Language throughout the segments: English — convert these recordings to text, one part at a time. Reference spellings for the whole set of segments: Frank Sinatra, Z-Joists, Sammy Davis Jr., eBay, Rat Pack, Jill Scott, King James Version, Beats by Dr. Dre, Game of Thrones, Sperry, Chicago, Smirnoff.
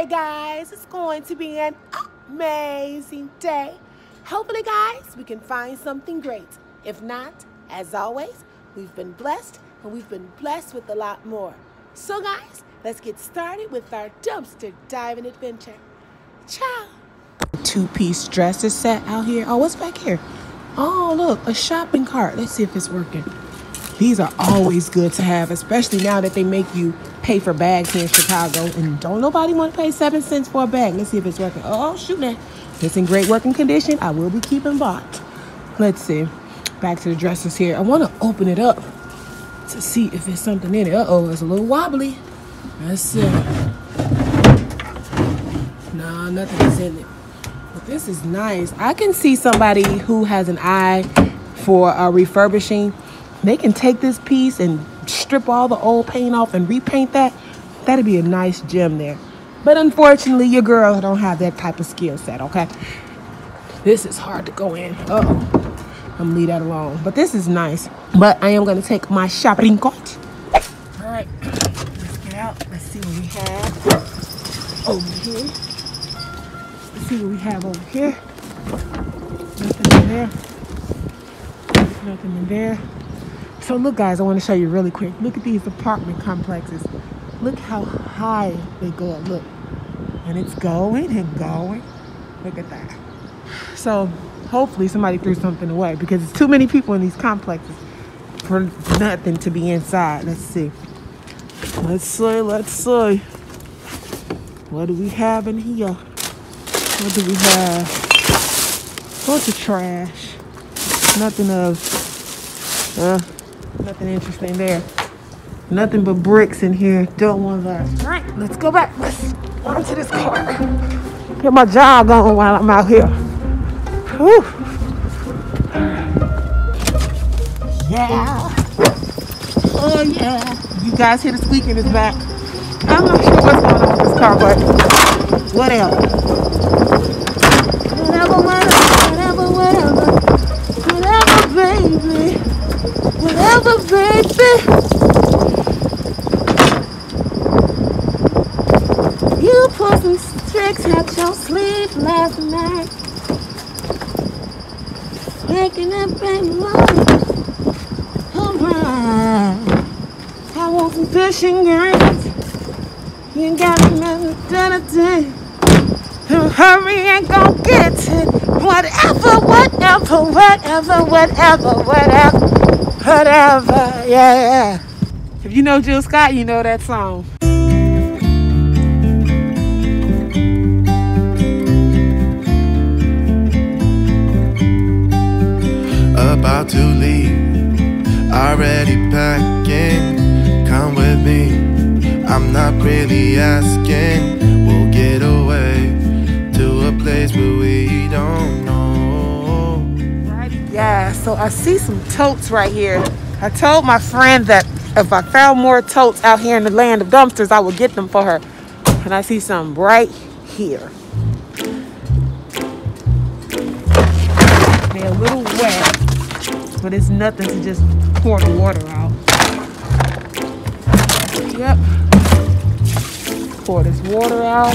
Hey guys, it's going to be an amazing day. Hopefully guys, we can find something great. If not, as always, we've been blessed and we've been blessed with a lot more. So guys, let's get started with our dumpster diving adventure. Ciao. Two-piece dress is set out here. Oh, what's back here? Oh, look, a shopping cart. Let's see if it's working. These are always good to have, especially now that they make you pay for bags here in Chicago. And don't nobody want to pay 7 cents for a bag. Let's see if it's working. Oh, shoot, man. It's in great working condition. I will be keeping bought. Let's see. Back to the dresses here. I want to open it up to see if there's something in it. Uh-oh, it's a little wobbly. Let's see. No, nothing's in it. But this is nice. I can see somebody who has an eye for refurbishing. They can take this piece and strip all the old paint off and repaint that. That'd be a nice gem there. But unfortunately, your girl don't have that type of skill set, okay? This is hard to go in. Uh-oh. I'm gonna leave that alone. But this is nice. But I am gonna take my shopping cart. All right, let's get out. Let's see what we have over here. Let's see what we have over here. Nothing in there. Nothing in there. So look guys, I want to show you really quick. Look at these apartment complexes. Look how high they go up. Look. And it's going and going. Look at that. So hopefully somebody threw something away because it's too many people in these complexes for nothing to be inside. Let's see. Let's see. What do we have in here? What do we have? Bunch of trash. Nothing of nothing interesting there. Nothing but bricks in here. Don't want that. All right, let's go back. Let's go into this car. Get my jog on while I'm out here. Whew. Yeah. Oh, yeah. You guys hear the squeak in his back. I'm not sure what's going on with this car, but whatever. Whatever, baby. Whatever, baby. You pulled some tricks out your sleeve last night. Making that baby love. Alright. I want some fishing greens. You ain't got another dinner day. Don't hurry and go get it. Whatever, yeah. If you know Jill Scott, you know that song. About to leave, already packing. Come with me, I'm not really asking. We'll get away to a place where we don't know. Yeah, so I see some totes right here. I told my friend that if I found more totes out here in the land of dumpsters, I would get them for her. And I see some right here. They're a little wet, but it's nothing to just pour the water out. Yep. Pour this water out.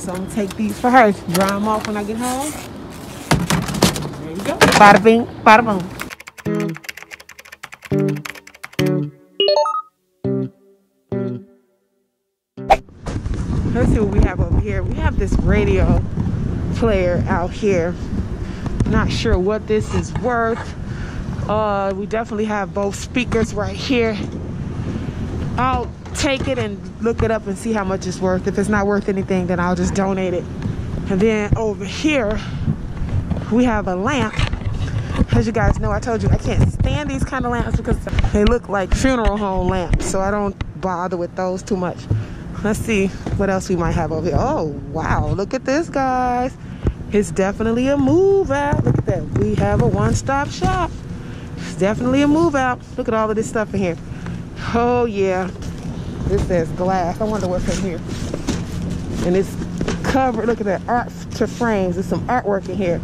So I'm gonna take these for her. Dry them off when I get home. There you go. Bada bing, bada boom. Let's see what we have over here. We have this radio player out here. Not sure what this is worth. We definitely have both speakers right here. I'll take it and look it up and see how much it's worth. If it's not worth anything, then I'll just donate it. And then over here, we have a lamp. As you guys know, I told you I can't stand these kind of lamps because they look like funeral home lamps. So I don't bother with those too much. Let's see what else we might have over here. Oh, wow. Look at this, guys. It's definitely a move out. Look at that. We have a one-stop shop. It's definitely a move out. Look at all of this stuff in here. Oh, yeah. This says glass. I wonder what's in here. And it's covered. Look at that. Art to frames. There's some artwork in here.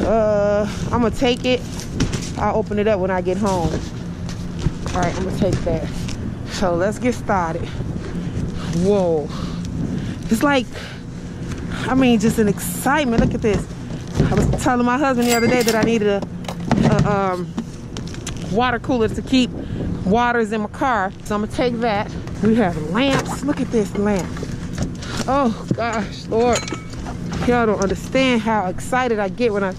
I'm going to take it. I'll open it up when I get home. All right, I'm gonna take that. So let's get started. Whoa. It's like, I mean, just an excitement. Look at this. I was telling my husband the other day that I needed a water cooler to keep waters in my car. So I'm gonna take that. We have lamps. Look at this lamp. Oh gosh, Lord. Y'all don't understand how excited I get when I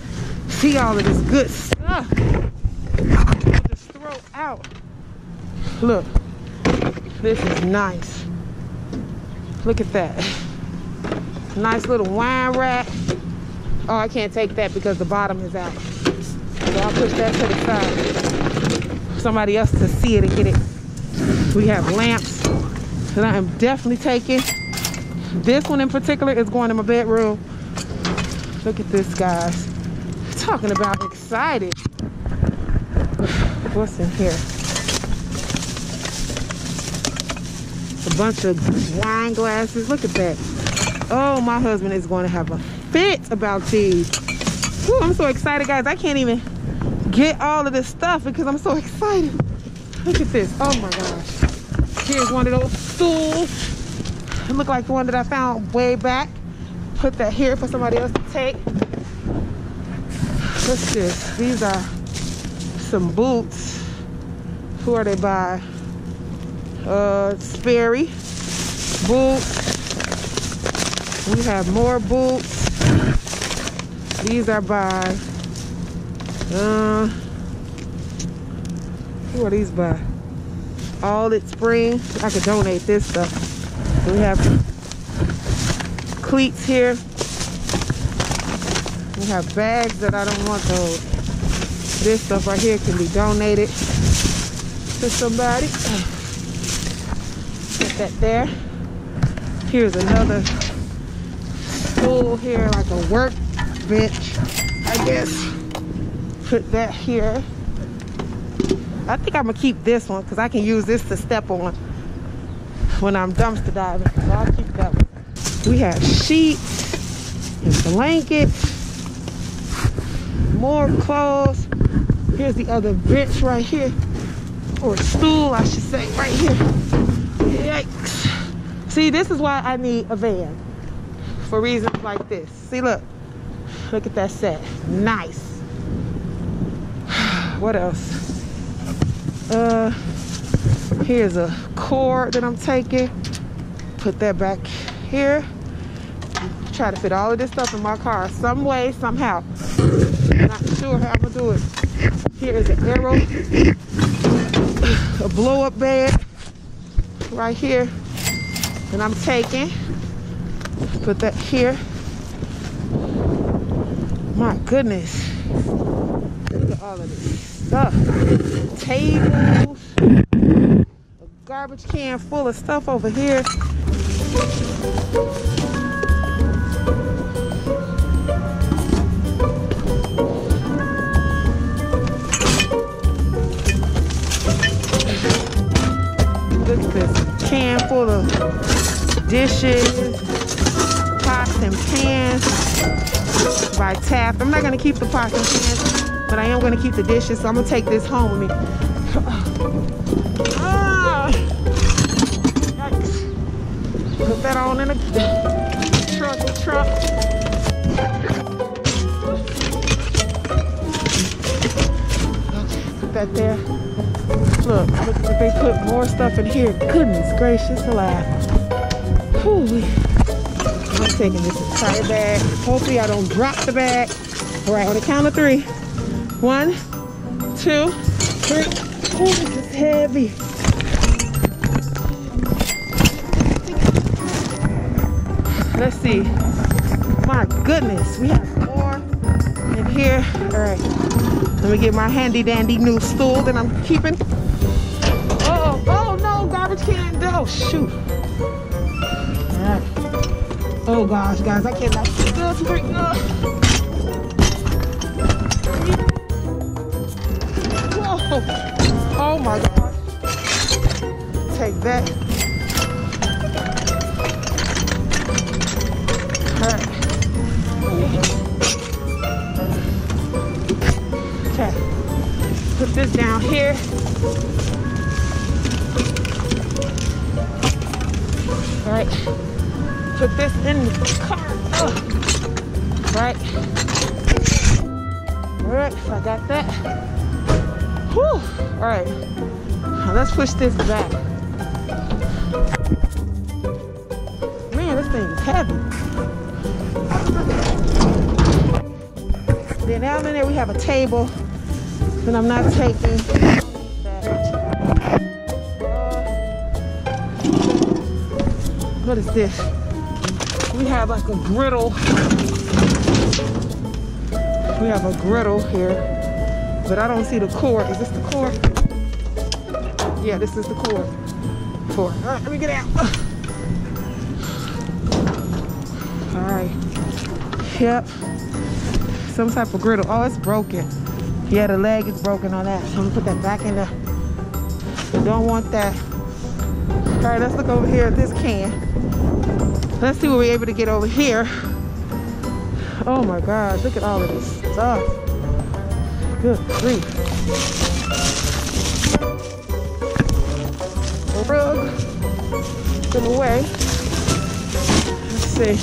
see all of this good stuff. I'll just throw out. Look, this is nice. Look at that. Nice little wine rack. Oh, I can't take that because the bottom is out. So I'll push that to the side for somebody else to see it and get it. We have lamps that I am definitely taking. This one in particular is going in my bedroom. Look at this, guys. Talking about excited. What's in here? A bunch of wine glasses. Look at that. Oh, my husband is going to have a fit about these. Ooh, I'm so excited, guys. I can't even get all of this stuff because I'm so excited. Look at this. Oh, my gosh. Here's one of those stools. It looked like the one that I found way back. Put that here for somebody else to take. What's this? These are some boots. Who are they by? Sperry. Boots. We have more boots. These are by, who are these by? All It Spring. I could donate this stuff. We have cleats here. We have bags that I don't want those. This stuff right here can be donated to somebody. Put that there. Here's another stool here, like a workbench, I guess. Put that here. I think I'm gonna keep this one because I can use this to step on when I'm dumpster diving. So I'll keep that one. We have sheets and blankets, more clothes. Here's the other bench right here, or stool, I should say, right here. Yikes. See, this is why I need a van, for reasons like this. See, look. Look at that set. Nice. What else? Here's a cord that I'm taking. Put that back here. Try to fit all of this stuff in my car some way, somehow. Not sure how I'm gonna do it. Here is an arrow. A blow up bed right here. And I'm taking. Put that here. My goodness. Look at all of this stuff. Tables. A garbage can full of stuff over here. Look at this can full of dishes, pots and pans by Taft. I'm not gonna keep the pots and pans, but I am gonna keep the dishes, so I'm gonna take this home with me. Yikes. Put that on in the truck. Okay, put that there. Look like they put more stuff in here. Goodness gracious, alive. Whew. I'm taking this entire bag. Hopefully I don't drop the bag. All right, on the count of three. 1, 2, 3. Oh, this is heavy. Let's see. My goodness, we have more in here. All right, let me get my handy dandy new stool that I'm keeping. Uh oh, oh no, garbage can. Oh shoot. All right. Oh gosh, guys, I cannot see this right now. Oh my God. Take that. Alright. Okay. Put this down here. Right. Alright, I got that. Whew. Alright, let's push this back. Man, this thing is heavy. Then down in there we have a table. And I'm not taking that. What is this? We have like a griddle. We have a griddle here, but I don't see the cord. Is this the cord? Yeah, this is the cord. Cord. All right, let me get out. All right. Yep. Some type of griddle. Oh, it's broken. Yeah, the leg is broken on that. So I'm gonna put that back in there. Don't want that. All right, let's look over here at this can. Let's see what we're able to get over here. Oh my God, look at all of this stuff. Good grief. A rug. Give away. Let's see.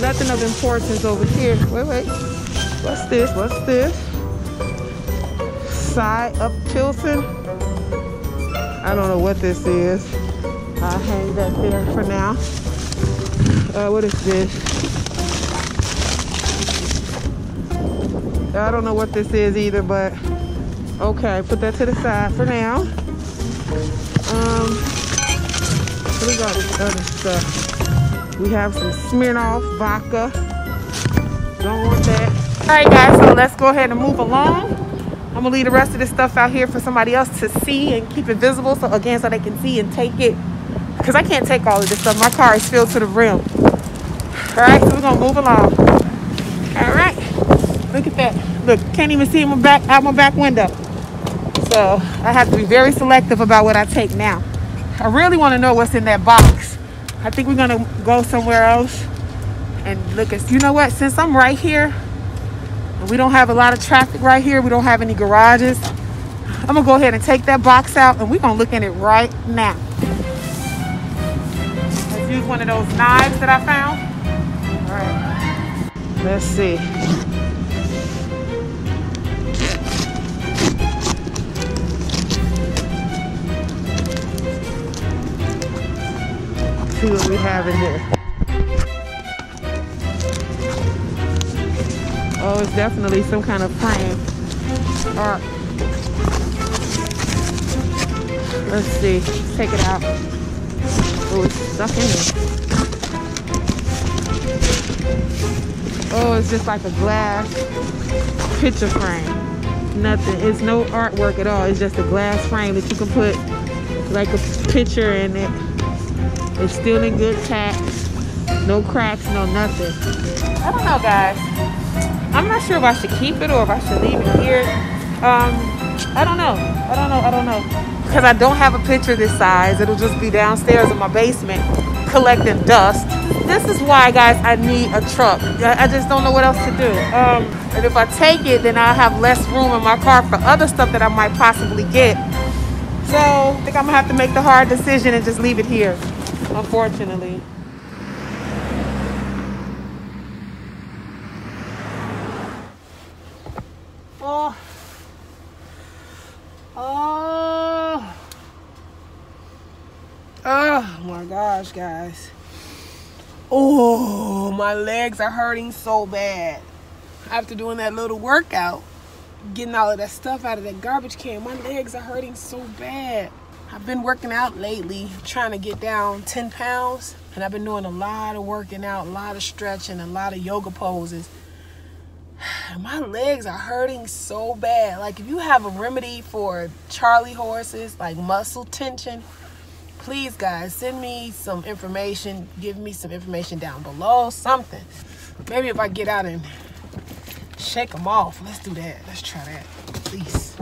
Nothing of importance over here. Wait, wait. What's this? What's this? Side up tilting. I don't know what this is. I'll hang that there for now. What is this? I don't know what this is either, but okay, put that to the side for now. What is all this other stuff? We have some Smirnoff vodka. Don't want that. All right, guys, so let's go ahead and move along. I'm gonna leave the rest of this stuff out here for somebody else to see and keep it visible. So again, so they can see and take it. Because I can't take all of this stuff. My car is filled to the rim. Alright, so we're going to move along. Alright. Look at that. Look, can't even see my back out my back window. So I have to be very selective about what I take now. I really want to know what's in that box. I think we're going to go somewhere else. And look, you know what? Since I'm right here, and we don't have a lot of traffic right here. We don't have any garages. I'm going to go ahead and take that box out. And we're going to look at it right now. Use one of those knives that I found. All right, let's see. Let's see what we have in here. Oh, it's definitely some kind of plan. All right, let's see. Take it out. Oh, it's stuck in there. Oh, it's just like a glass picture frame. Nothing. It's no artwork at all. It's just a glass frame that you can put like a picture in it. It's still in good tack. No cracks, no nothing. I don't know, guys. I'm not sure if I should keep it or if I should leave it here. I don't know. I don't know. Because I don't have a picture this size. It'll just be downstairs in my basement collecting dust. This is why, guys, I need a truck. I just don't know what else to do. And if I take it, then I'll have less room in my car for other stuff that I might possibly get. So I think I'm gonna have to make the hard decision and just leave it here, unfortunately. Oh. Oh my gosh, guys. Oh, my legs are hurting so bad. After doing that little workout, getting all of that stuff out of that garbage can, my legs are hurting so bad. I've been working out lately, trying to get down 10 pounds. And I've been doing a lot of working out, a lot of stretching, a lot of yoga poses. My legs are hurting so bad. Like, if you have a remedy for Charley horses, like muscle tension, please, guys, send me some information. Give me some information down below, something. Maybe if I get out and shake them off. Let's do that. Let's try that, please.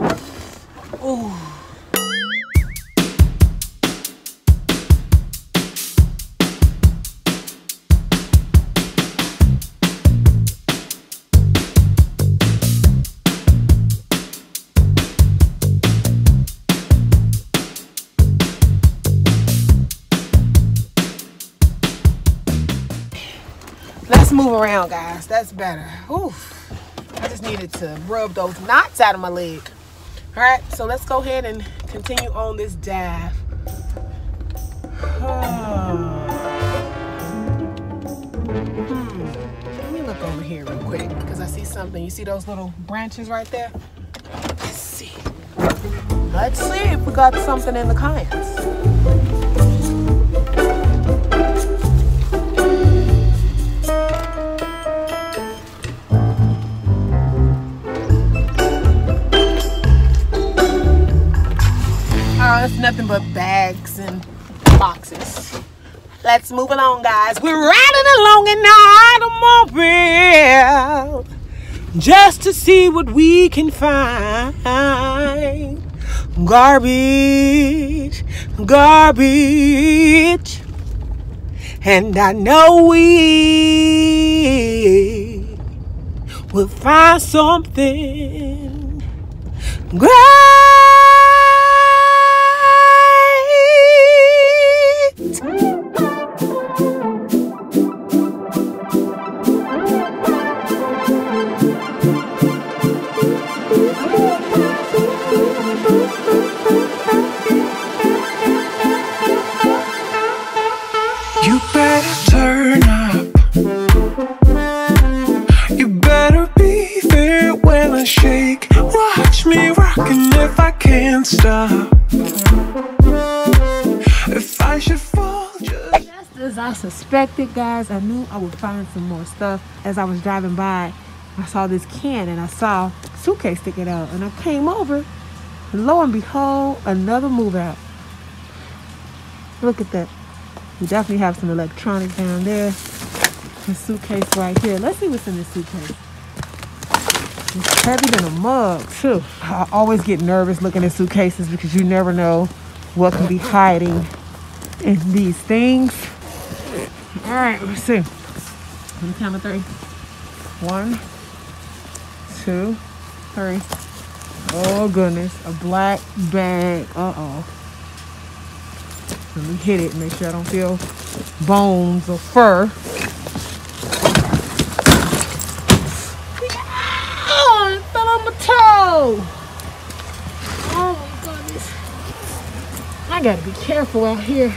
Ooh. Let's move around, guys. That's better. Oof. I just needed to rub those knots out of my leg. All right, so let's go ahead and continue on this dive. Let me look over here real quick because I see something. You see those little branches right there? Let's see. Let's see if we got something in the comments. It's nothing but bags and boxes. Let's move along, guys. We're riding along in the automobile just to see what we can find. Garbage, garbage, and I know we will find something great. Suspected, guys. I knew I would find some more stuff. As I was driving by, I saw this can and I saw a suitcase sticking out, and I came over, and lo and behold, another move out. Look at that. We definitely have some electronics down there. The suitcase right here. Let's see what's in this suitcase. It's heavier than a mug too. I always get nervous looking at suitcases because you never know what can be hiding in these things. All right, let's see. On the count of three. 1, 2, 3. Oh, goodness. A black bag. Uh-oh. Let me hit it. Make sure I don't feel bones or fur. Oh, it fell on my toe. Oh, my goodness. I got to be careful out here.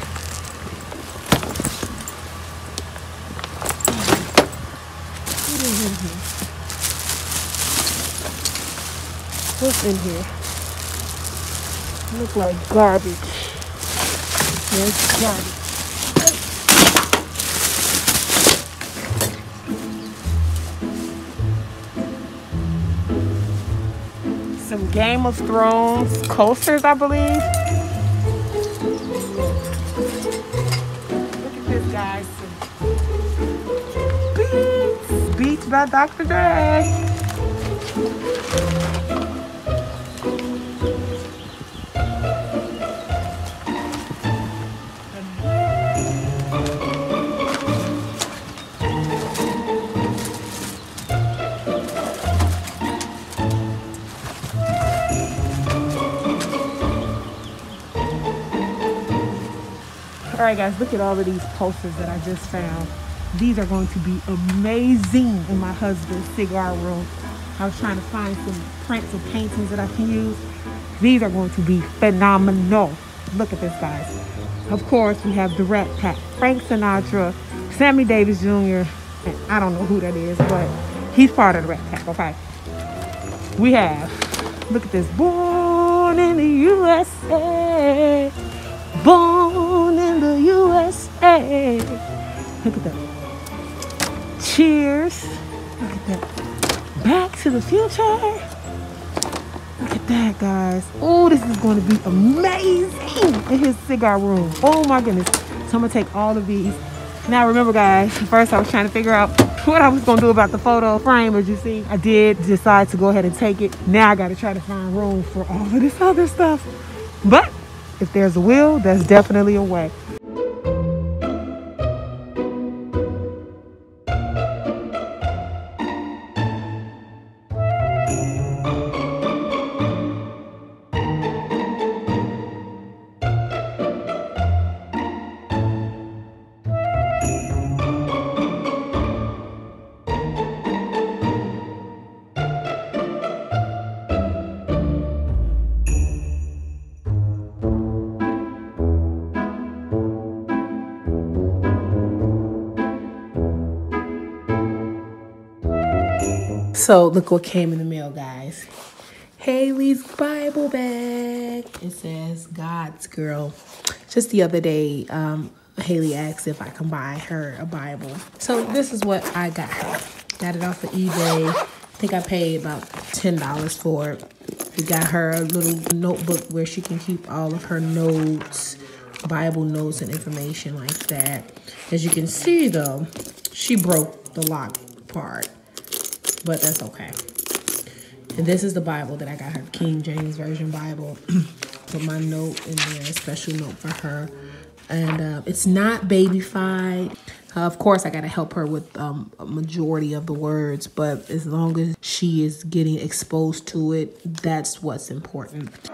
What's in here? Look like garbage. Yes, garbage. Some Game of Thrones coasters, I believe. Look at this, guys. Beats. Beats by Dr. Dre. All right, guys, look at all of these posters that I just found. These are going to be amazing in my husband's cigar room. I was trying to find some prints and paintings that I can use. These are going to be phenomenal. Look at this, guys. Of course, we have the Rat Pack, Frank Sinatra, Sammy Davis Jr., and I don't know who that is, but he's part of the Rat Pack, okay? We have, look at this, Born in the USA, Born in the USA. Look at that. Cheers. Look at that. Back to the Future. Look at that, guys. Oh, this is going to be amazing in his cigar room. Oh, my goodness. So I'm going to take all of these. Now, remember, guys, first I was trying to figure out what I was going to do about the photo frame. As you see, I did decide to go ahead and take it. Now I got to try to find room for all of this other stuff. But if there's a will, there's definitely a way. So look what came in the mail, guys. Haley's Bible bag. It says God's girl. Just the other day, Haley asked if I can buy her a Bible. So this is what I got her. Got it off of eBay. I think I paid about $10 for it. We got her a little notebook where she can keep all of her notes, Bible notes and information like that. As you can see, though, she broke the lock part, but that's okay. And this is the Bible that I got her, King James Version Bible. Put my note in there, a special note for her. And it's not baby-fied. Of course, I got to help her with a majority of the words, but as long as she is getting exposed to it, that's what's important.